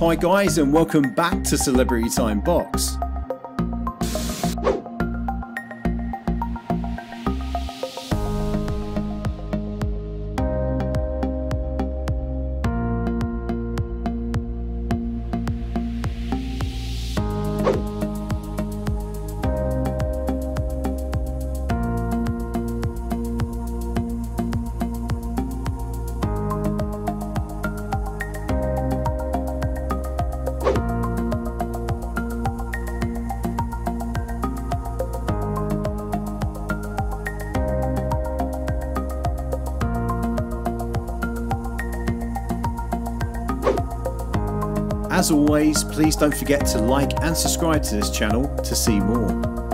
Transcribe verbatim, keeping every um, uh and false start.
Hi guys, and welcome back to Celebrity Time Box. As always, please don't forget to like and subscribe to this channel to see more.